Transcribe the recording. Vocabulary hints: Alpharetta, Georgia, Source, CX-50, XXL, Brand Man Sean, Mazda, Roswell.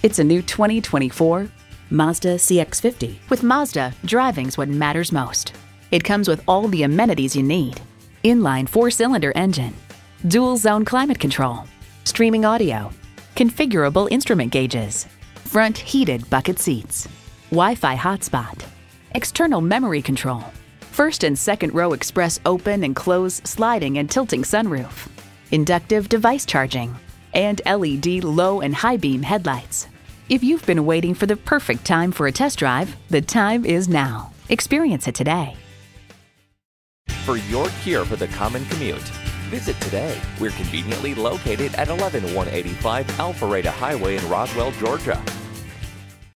It's a new 2024 Mazda CX-50. With Mazda, driving's what matters most. It comes with all the amenities you need. Inline 4-cylinder engine, dual zone climate control, streaming audio, configurable instrument gauges, front heated bucket seats, Wi-Fi hotspot, external memory control, first and second row express open and close sliding and tilting sunroof, inductive device charging, and LED low and high beam headlights. If you've been waiting for the perfect time for a test drive, the time is now. Experience it today. For your cure for the common commute, visit today. We're conveniently located at 11185 Alpharetta Highway in Roswell, Georgia.